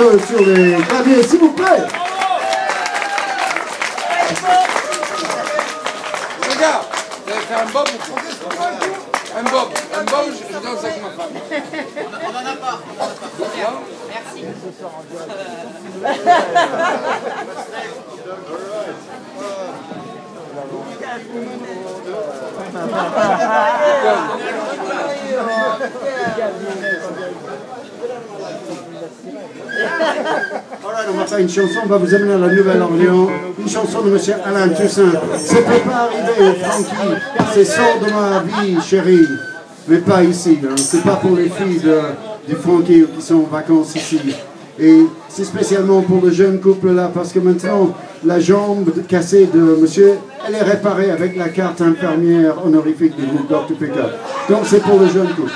Applaudissements sur les claviers, s'il vous plaît. Regarde, vous avez fait un bob, vous croyez ça? Un bob, je danse avec ma femme. On en a pas. Merci. On va faire une chanson, on va vous amener à la Nouvelle-Orléans, une chanson de monsieur Alain Toussaint. C'était pas arrivé, tranquille, c'est sort de ma vie, chérie, mais pas ici, hein. C'est pas pour les filles du Franqui qui sont en vacances ici. Et c'est spécialement pour le jeune couple là, parce que maintenant, la jambe cassée de monsieur, elle est réparée avec la carte infirmière honorifique du groupe Dr. Pickup. Donc c'est pour le jeune couple.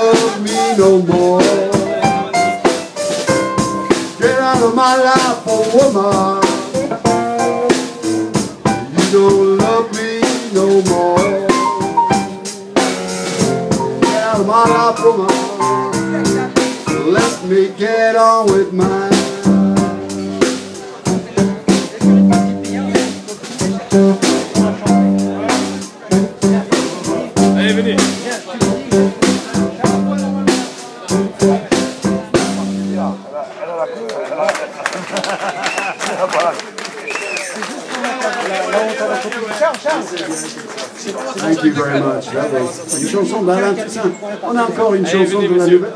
love me no more. Get out of my life, oh woman, you don't love me no more. Get out of my life, woman, let me get on with mine. Thank you very much. That was une chanson d'Alain Toussaint. On a encore une chanson de la nouvelle.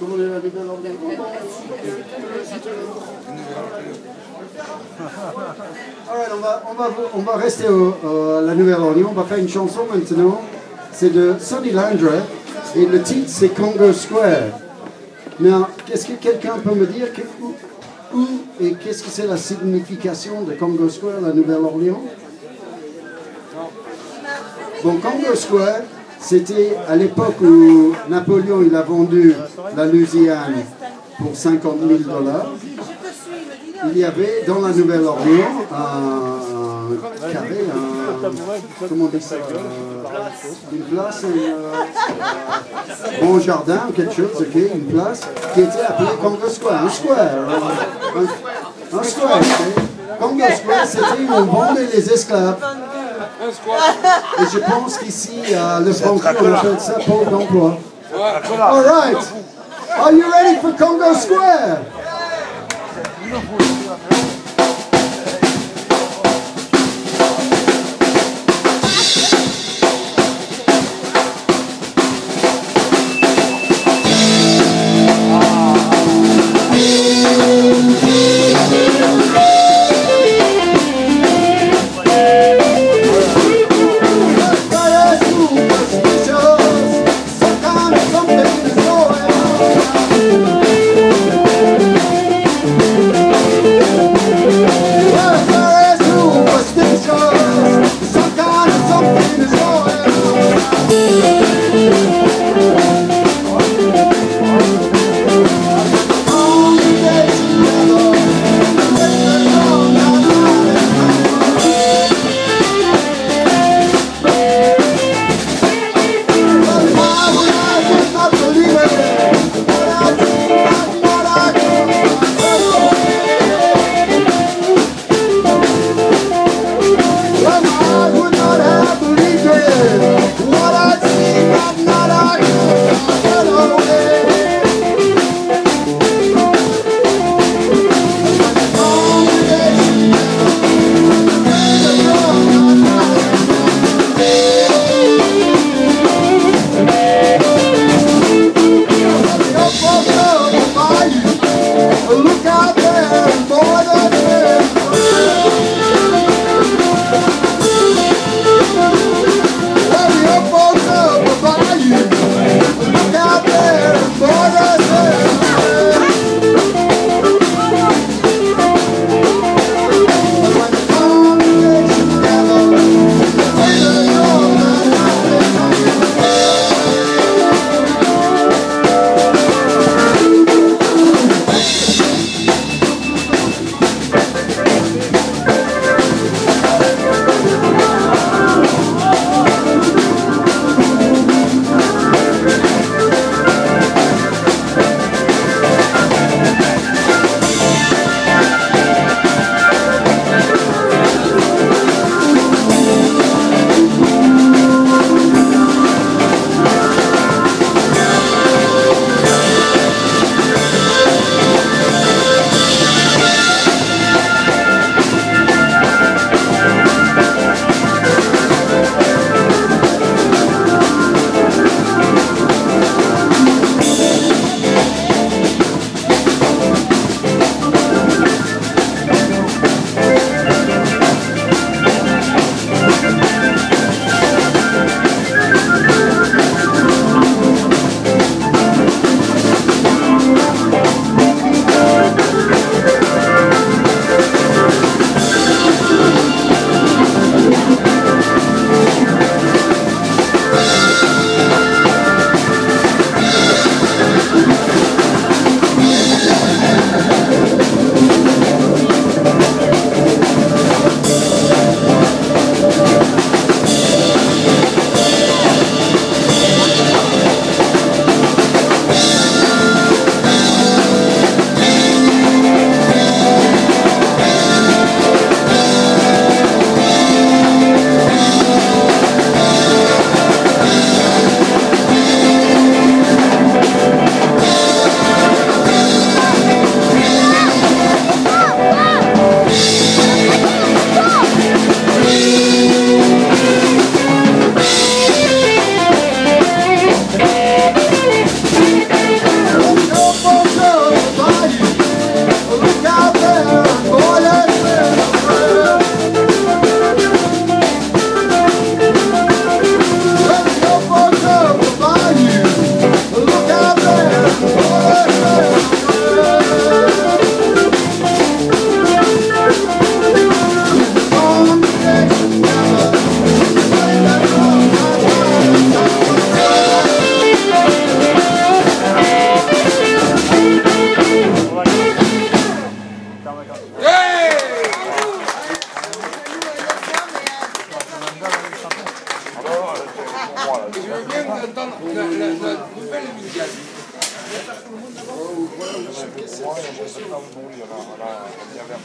Comment on est arrivé à l'organe? Alright, on va rester à la Nouvelle-Orléans. On va faire une chanson maintenant. C'est de Sonny Landre et le titre c'est Congo Square. Maintenant, est-ce que quelqu'un peut me dire que, où et qu'est-ce que c'est la signification de Congo Square, la Nouvelle-Orléans? Bon, Congo Square, c'était à l'époque où Napoléon il a vendu la Louisiane pour $50 000. Il y avait dans la Nouvelle-Orléans un carré, comment on dit ça, une place, un bon jardin ou quelque chose, ok, une place qui était appelée Congo Square, un square, un square. Okay. Congo Square, c'était où on vendait les esclaves. Et je pense qu'ici à Le Franqui on appelle ça pôle d'emploi. All right, are you ready for Congo Square?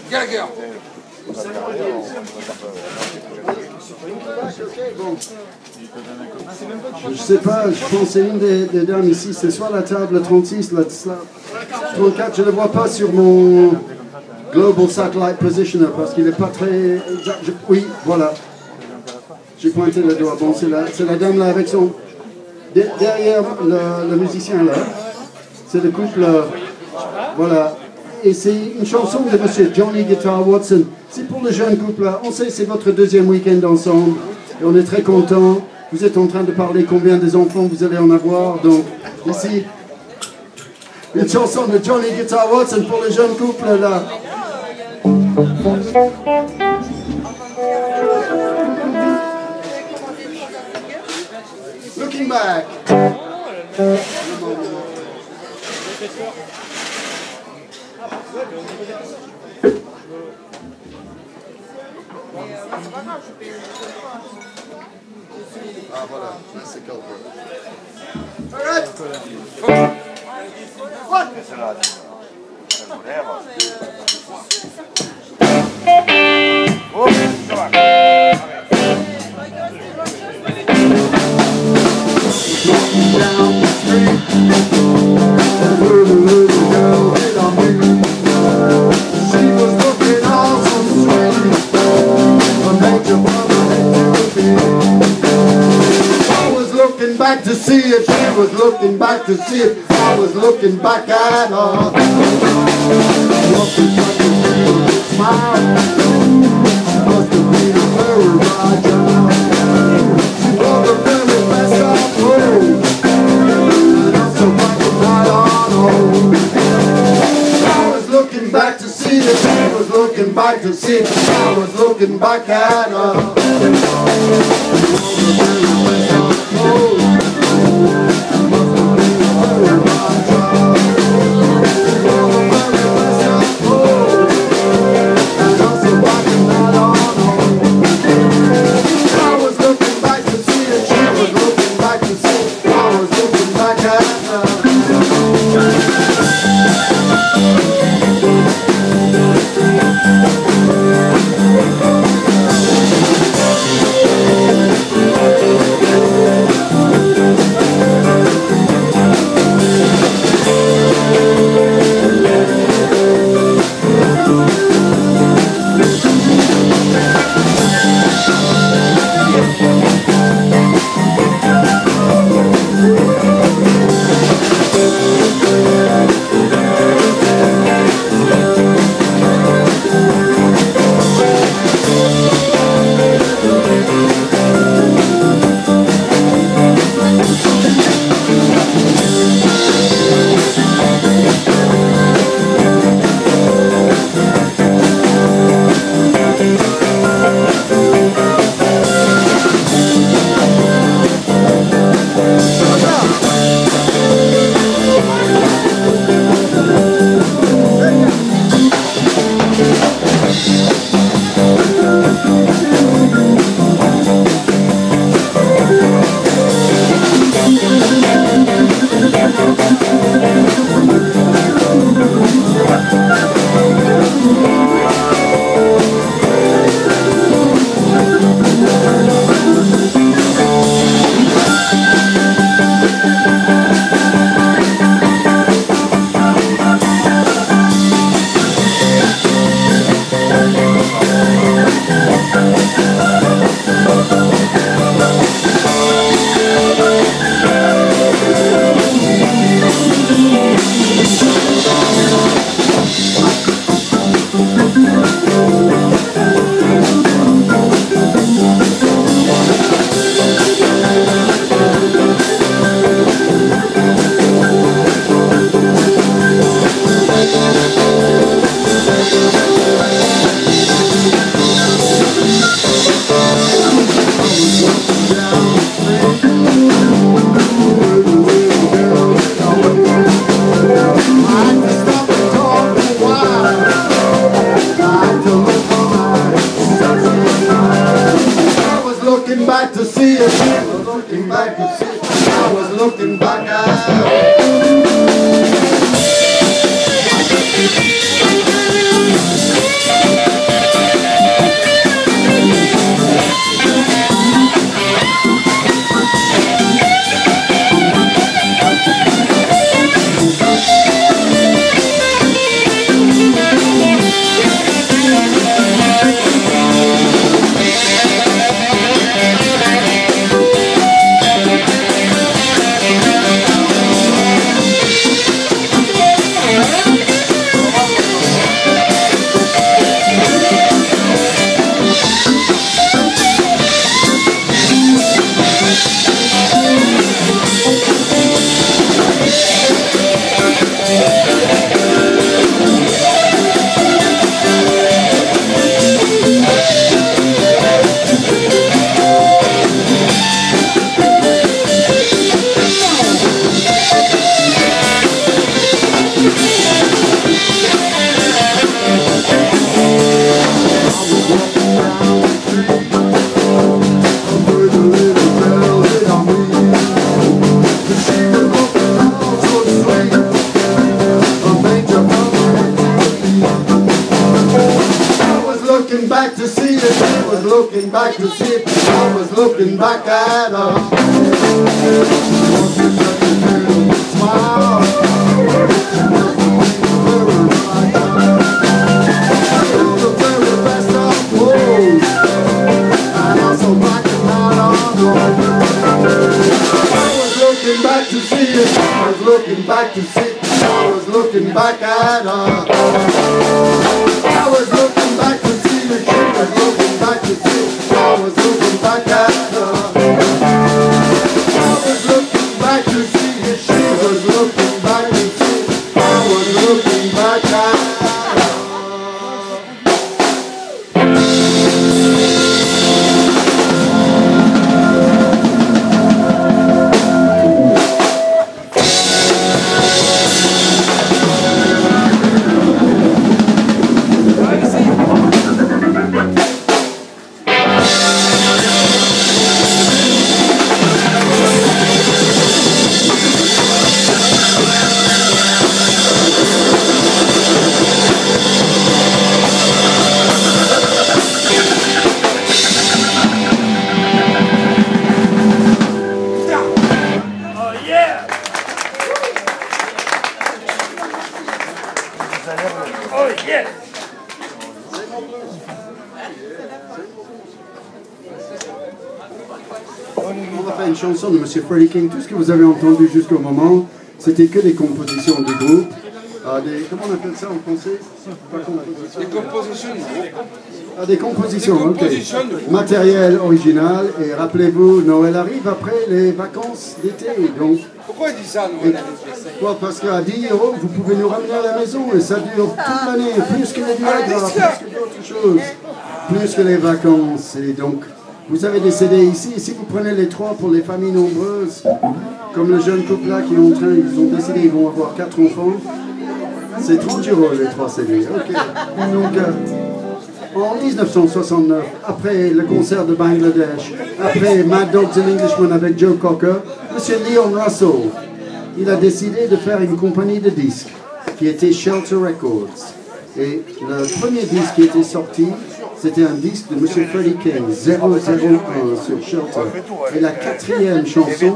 Gallagher. Je sais pas, je pense que c'est une des dames ici, c'est soit la table 36, la 34, je ne le vois pas sur mon Global Satellite Positioner parce qu'il n'est pas très... Oui, voilà. J'ai pointé le doigt. Bon, c'est la dame là avec son... Derrière le musicien là, c'est le couple... Voilà. Et c'est une chanson de monsieur Johnny Guitar Watson. C'est pour le jeune couple là. On sait c'est votre deuxième week-end ensemble. Et on est très contents. Vous êtes en train de parler combien des enfants vous allez en avoir. Donc, ici, une chanson de Johnny Guitar Watson pour le jeune couple là. Looking back. Ah voilà, c'est back to see if she was looking back to see if I was looking back at her. I must have tried to feel the smile. I must have been a very right child. She was a very messed up road. That's so I could ride on home. I was looking back to see if she was looking back to see if I was looking back at her. She was a very messed up road. Looking back at De M. Freddie King, tout ce que vous avez entendu jusqu'au moment, c'était que des compositions du groupe. Comment on appelle ça en français? Des compositions. Ah, des compositions, ok. Matériel original, et rappelez-vous, Noël arrive après les vacances d'été, donc... Pourquoi il dit ça, Noël? Quoi, parce qu'à 10 euros, vous pouvez nous ramener à la maison, et ça dure toute l'année, plus que les duels, plus que d'autres choses, plus que les vacances, et donc... Vous avez des CD ici, si vous prenez les trois pour les familles nombreuses, comme le jeune couple là qui est en train, ils ont décidé qu'ils vont avoir 4 enfants, c'est 30 euros les trois CD. Okay. Donc, en 1969, après le concert de Bangladesh, après Mad Dogs and Englishmen avec Joe Cocker, M. Leon Russell, il a décidé de faire une compagnie de disques qui était Shelter Records. Et le premier disque qui était sorti, c'était un disque de M. Freddie King, 001 sur Shelter. Et la quatrième chanson,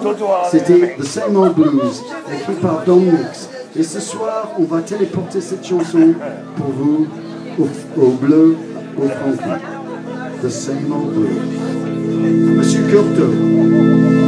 c'était The Same Old Blues, écrit par Don Wicks. Et ce soir, on va téléporter cette chanson pour vous, au bleu, au Franqui. The Same Old Blues. Monsieur Curteau.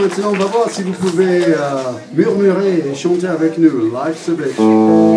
Maintenant, on va voir si vous pouvez murmurer et chanter avec nous. Life's a Bitch.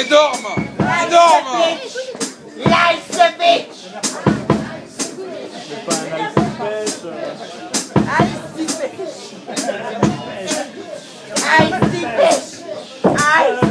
Allez, dorme. Allez, dorme. Life the bitch. C'est pas un ice bitch. Ice the bitch. Ice the bitch. Ice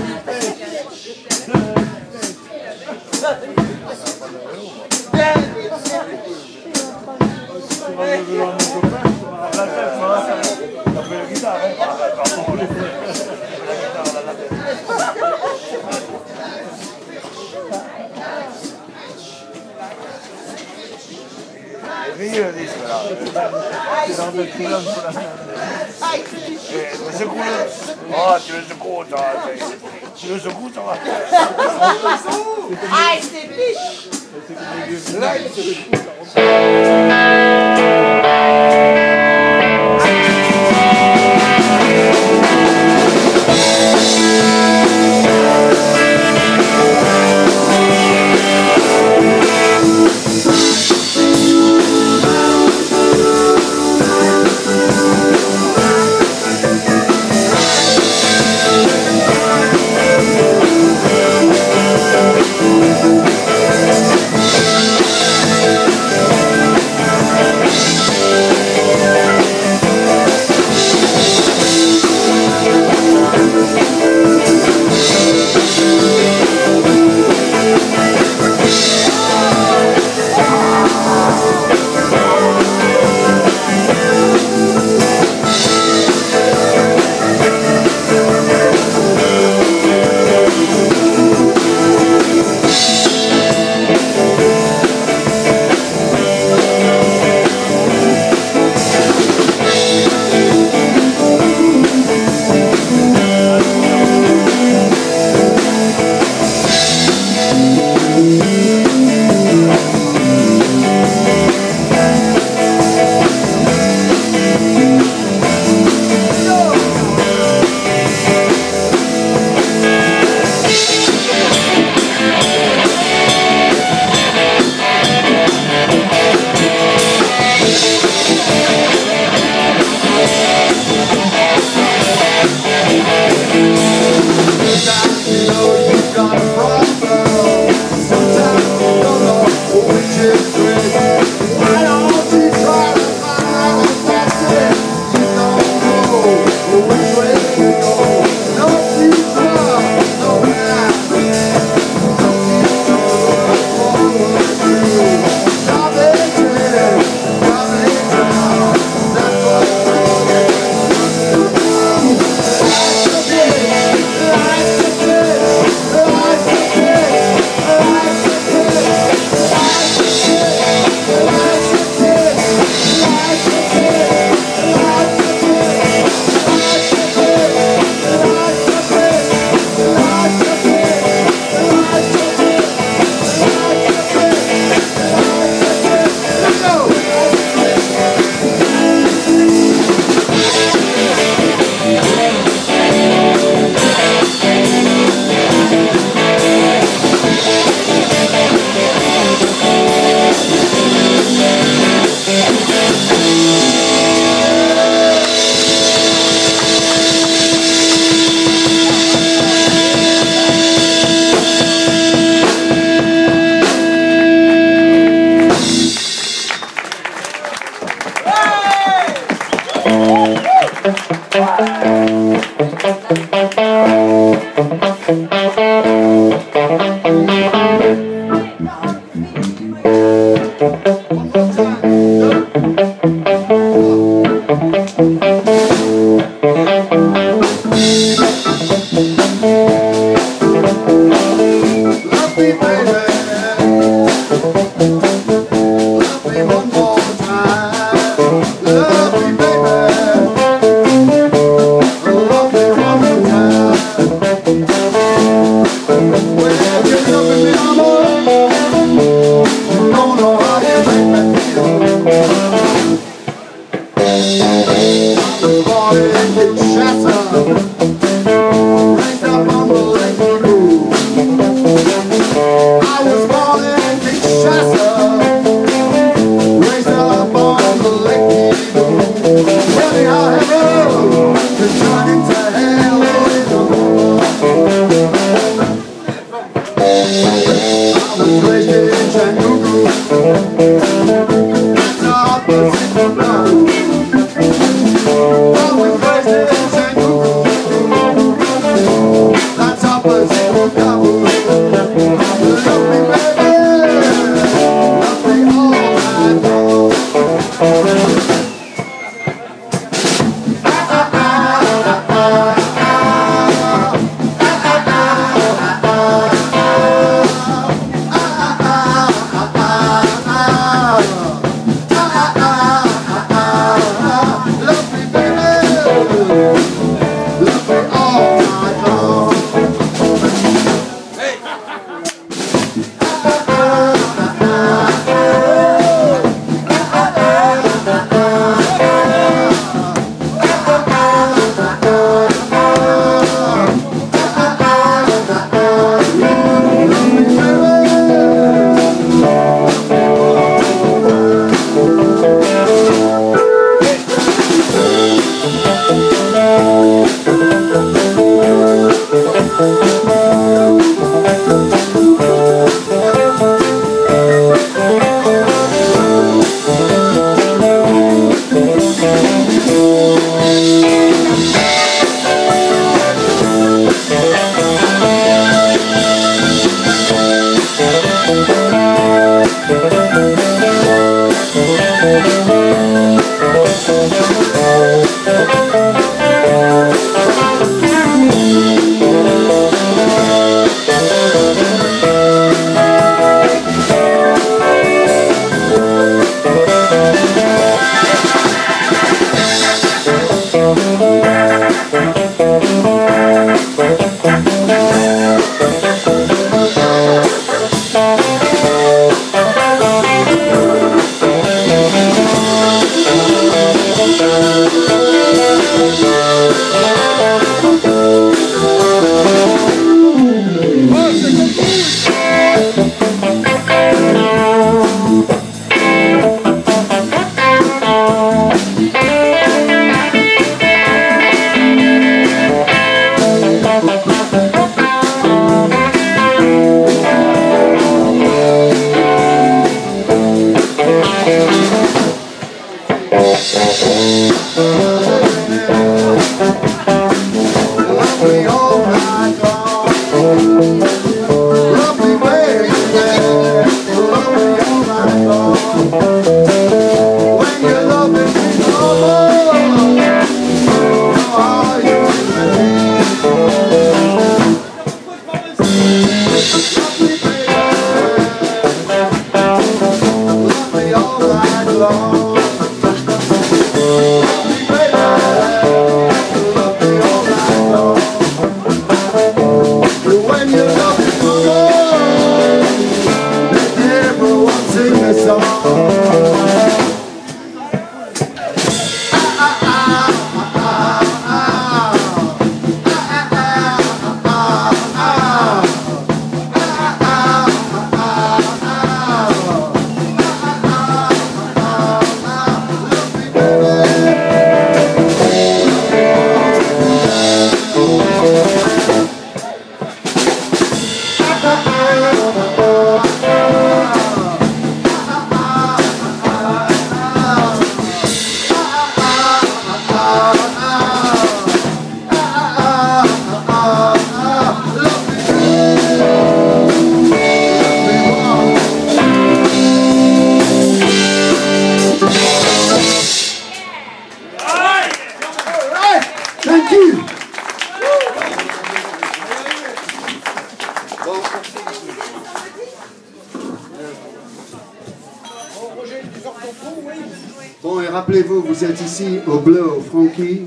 Au Bleu, au Franqui,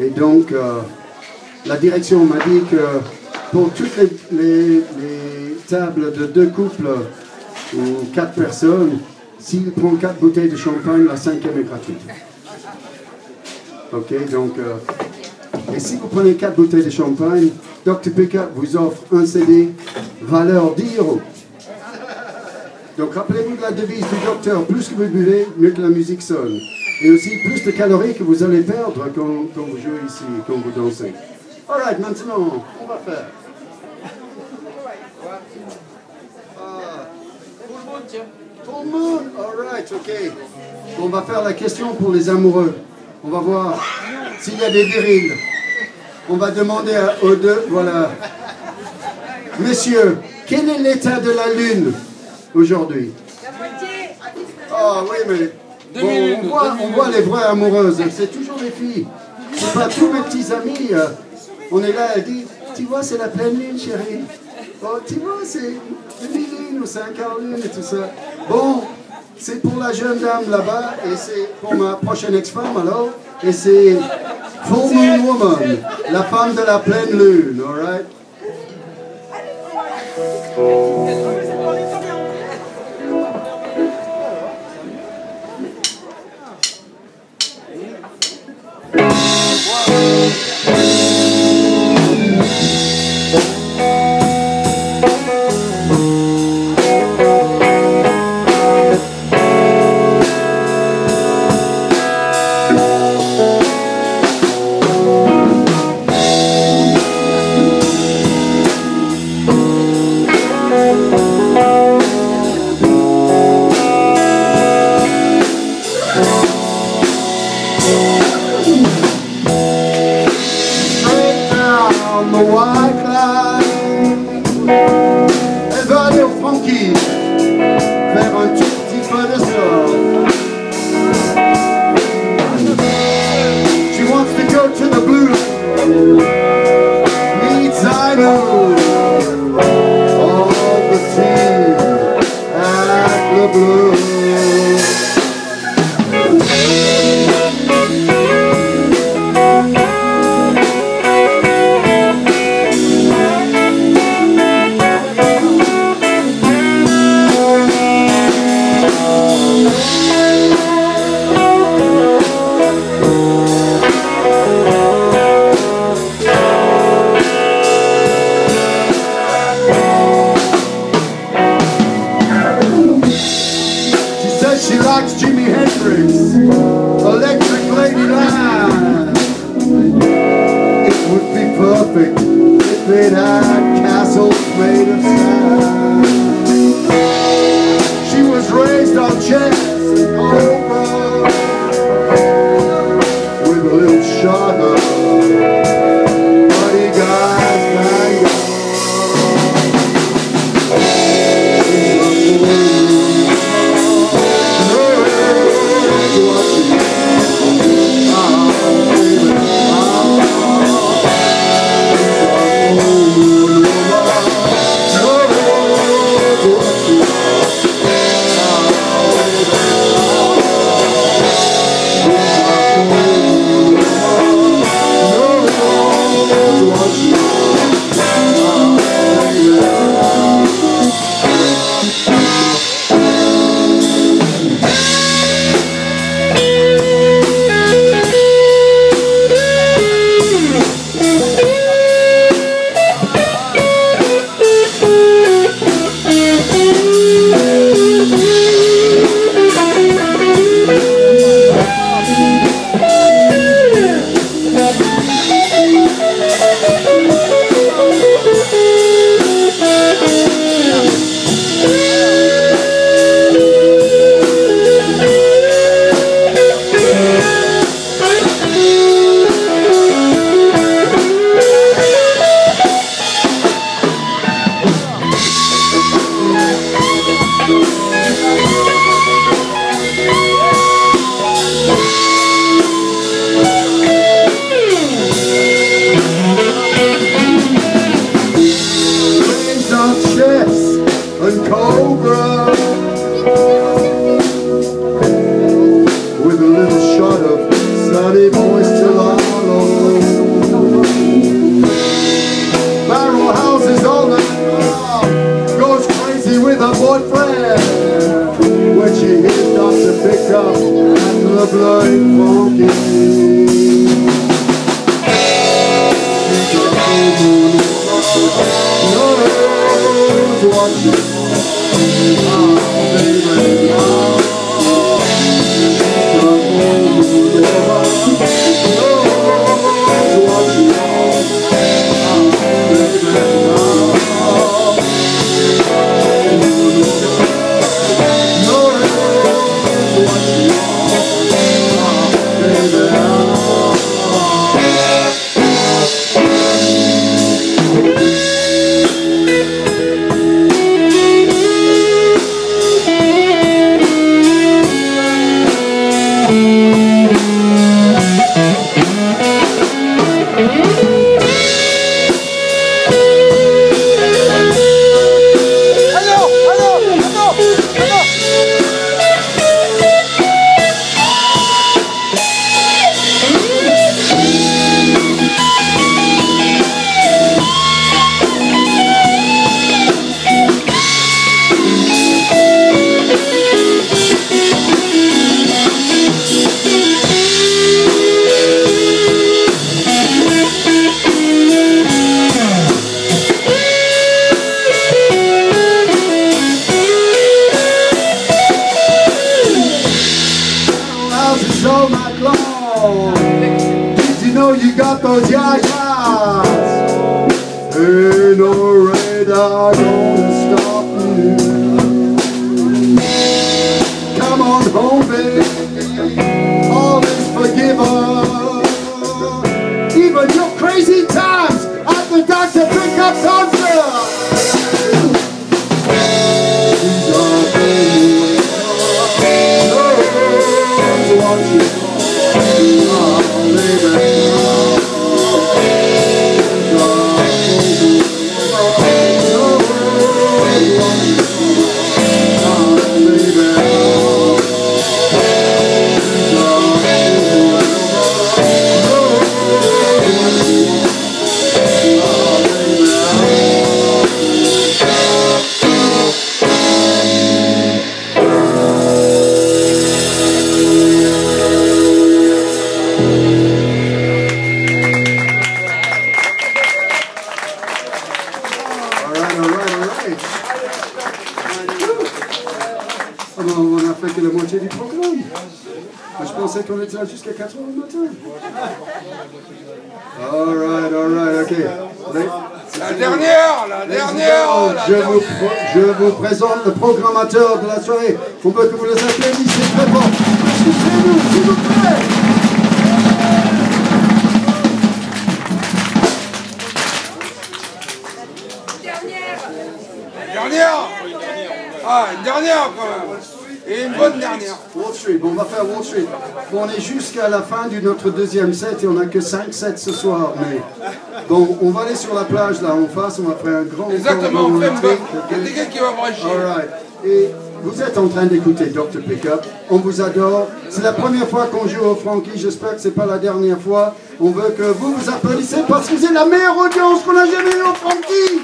et donc la direction m'a dit que pour toutes les tables de deux couples ou quatre personnes, s'il prend quatre bouteilles de champagne, la cinquième est gratuite. Ok, donc, et si vous prenez quatre bouteilles de champagne, Dr. Pickup vous offre un CD valeur 10 euros. Donc rappelez-vous de la devise du docteur, plus que vous buvez, mieux que la musique sonne. Et aussi plus de calories que vous allez perdre quand vous jouez ici, quand vous dansez. All right, maintenant, on va faire. tiens. Tout le monde, all right, ok. On va faire la question pour les amoureux. On va voir s'il y a des dérives. On va demander à eux deux, voilà. Messieurs, quel est l'état de la Lune aujourd'hui? La moitié. Ah oui, mais bon, on voit les vraies amoureuses. C'est toujours les filles. C'est pas tous mes petits amis. On est là, elle dit, tu vois, c'est la pleine lune, chérie. Oh, tu vois, c'est demi-lune ou Saint-Caroline et tout ça. Bon, c'est pour la jeune dame là-bas et c'est pour ma prochaine ex-femme alors. Et c'est Full Moon Woman, la femme de la pleine lune, all right? to Jaja's. Ain't no radar gonna stop you. Come on home, baby. All is forgiven. Even your crazy times at the Dr. Pickup concert. These are baby. No one's watching. Jusqu'à 4 heures du matin. All right, ok. Je vous présente le programmateur de la soirée. Faut pas que vous les applaudissez très fort. Excusez-nous, s'il vous plaît. Une dernière quand même. Et une bonne dernière. Wall Street, bon, on va faire Wall Street. Bon, on est jusqu'à la fin de notre deuxième set et on n'a que 5 sets ce soir. Mais bon, on va aller sur la plage là en face, on va faire un grand. Exactement, on fait quelqu'un qui va manger. Alright. Et vous êtes en train d'écouter Dr. Pickup. On vous adore. C'est la première fois qu'on joue au Franqui. J'espère que c'est pas la dernière fois. On veut que vous vous applaudissez parce que c'est la meilleure audience qu'on a jamais eue au Franqui.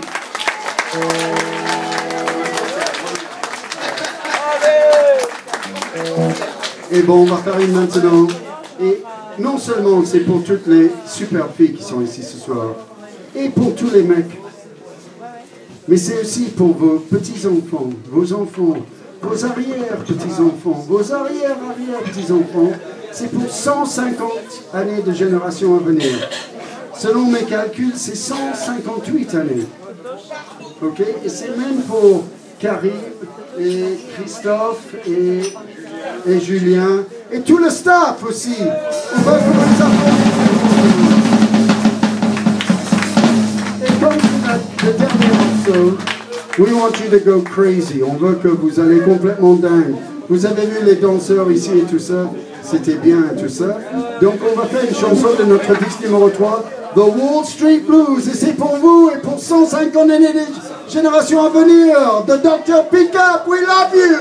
Et bon, on va faire une maintenant. Et non seulement c'est pour toutes les super filles qui sont ici ce soir, et pour tous les mecs, mais c'est aussi pour vos petits-enfants, vos enfants, vos arrière-petits-enfants, vos arrière-arrière-petits-enfants. C'est pour 150 années de génération à venir. Selon mes calculs, c'est 158 années. Ok? Et c'est même pour Carrie et Christophe et Julien, et tout le staff aussi. On va vous applaudir. Et comme le dernier morceau, we want you to go crazy. On veut que vous allez complètement dingue. Vous avez vu les danseurs ici et tout ça. C'était bien tout ça. Donc on va faire une chanson de notre disque numéro 3, The Wall Street Blues. Et c'est pour vous et pour 150 années de génération à venir. The Dr. Pickup, we love you.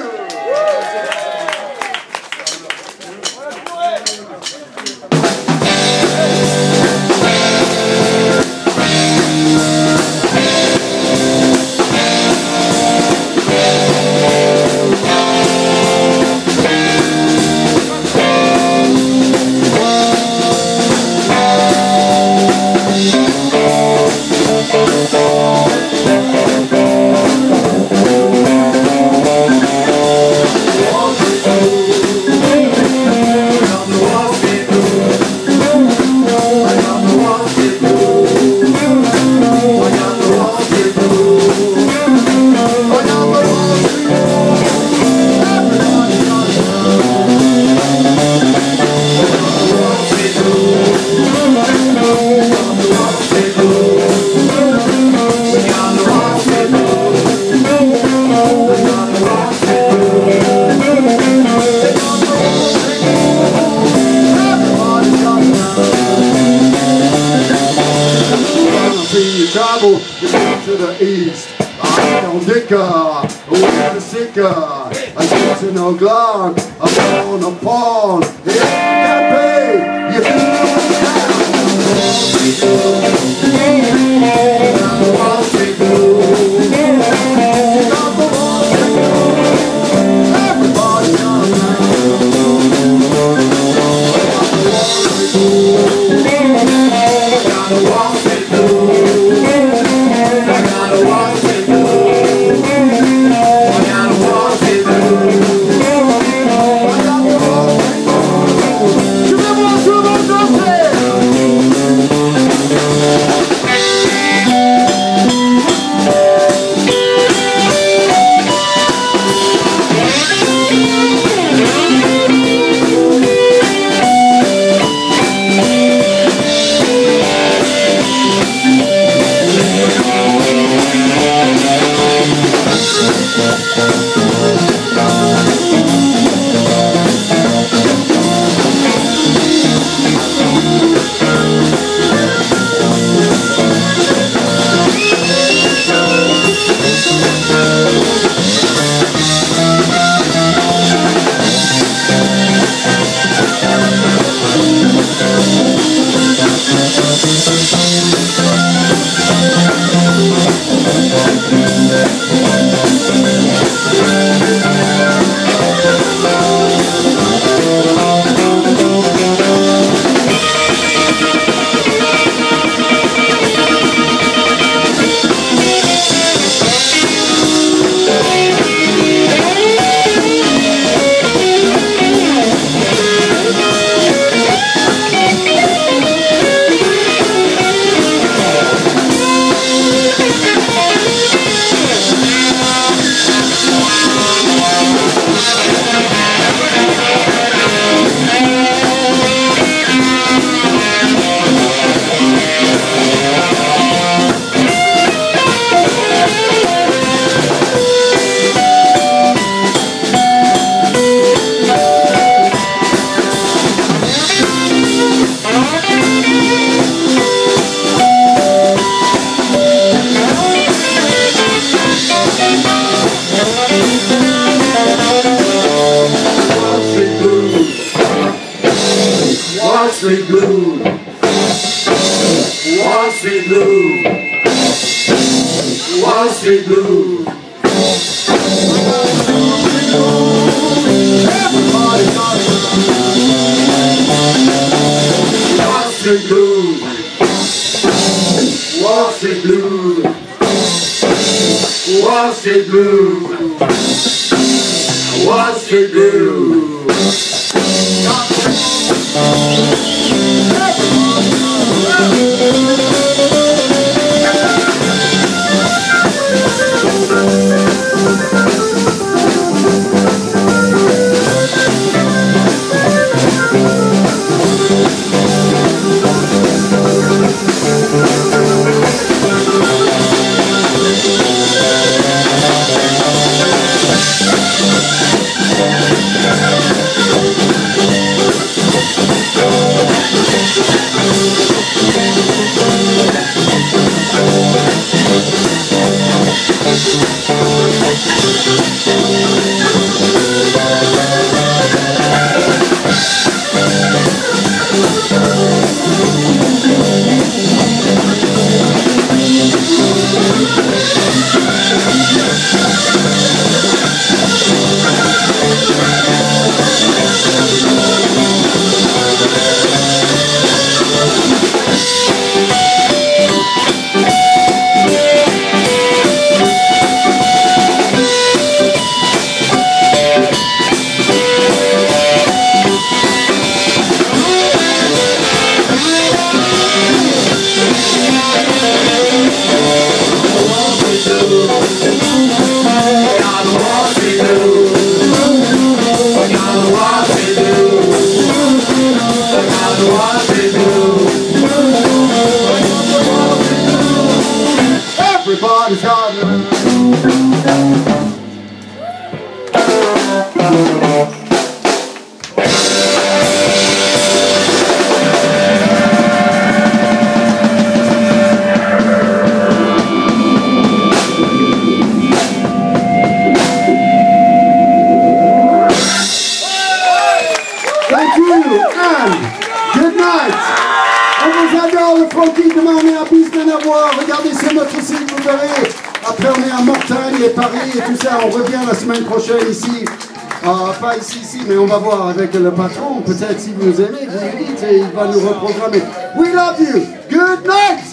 Le patron, peut-être si vous nous aimez, vous lui dites et il va nous reprogrammer. We love you! Good night!